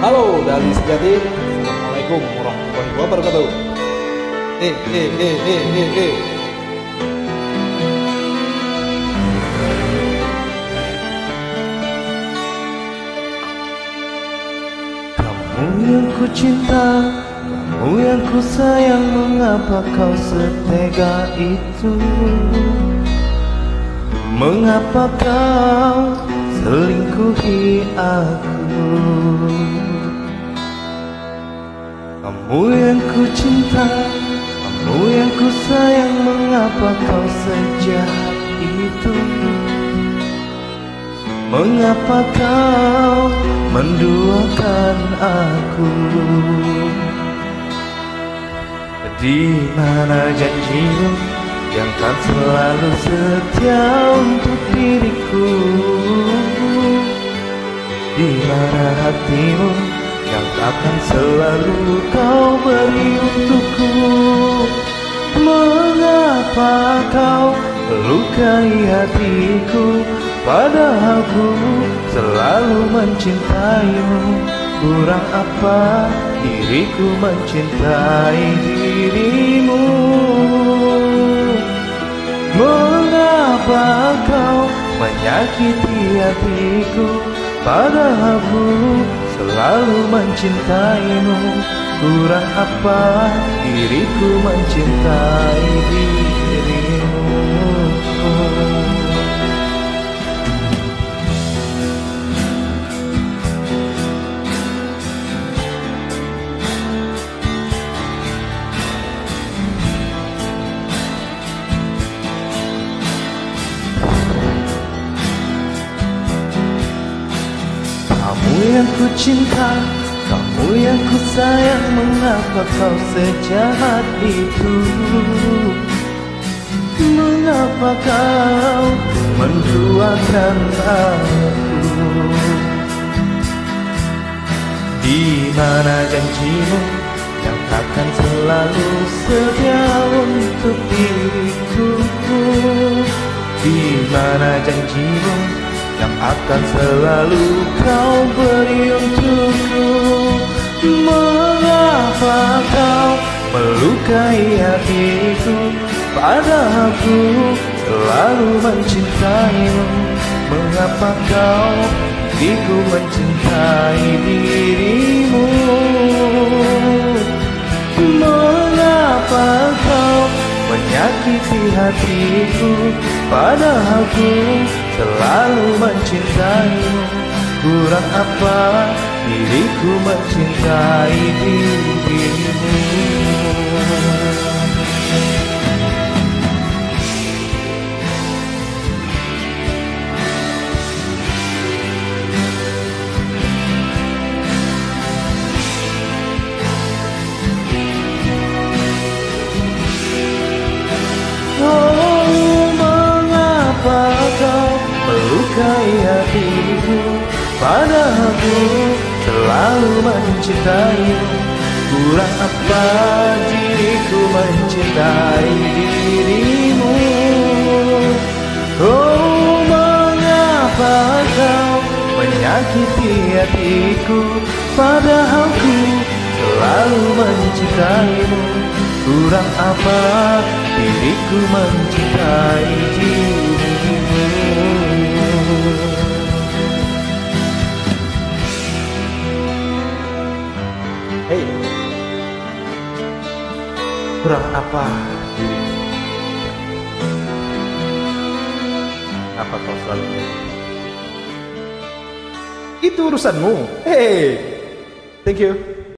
Halo dari Sejati. Assalamualaikum warahmatullahi wabarakatuh. Kamu yang ku cinta, kamu yang ku sayang, mengapa kau setega itu? Mengapa kau selingkuhi aku? Kamu yang ku cinta, kamu yang ku sayang, mengapa kau sejahat itu? Mengapa kau menduakan aku? Di mana janjimu yang kan selalu setia untuk diriku? Di mana hatimu yang akan selalu kau beri untukku? Mengapa kau melukai hatiku, padahal ku selalu mencintaimu? Kurang apa diriku mencintai dirimu? Mengapa kau menyakiti hatiku, padahal ku selalu mencintaimu? Kurang apa diriku mencintai dirimu? Kamu yang ku cinta, kamu yang ku sayang, mengapa kau sejahat itu? Mengapa kau menduakan aku? Di mana janjimu yang akan selalu setia untuk diriku? Di mana janjimu yang akan selalu kau beri untukku? Mengapa kau melukai hatiku, padahal aku selalu mencintaimu? Mengapa kau hatiku mencintai dirimu? Mengapa kau menyakiti hatiku, padahal aku selalu mencintaimu? Kurang apa diriku mencintai dirimu? Hatiku, padahal aku selalu mencintaimu. Kurang apa diriku mencintai dirimu? Oh, mengapa kau menyakiti hatiku, padahal aku selalu mencintaimu? Kurang apa diriku mencintai dirimu? Hey, kurang apa? Apa kau selalu itu urusanmu? Hey, thank you.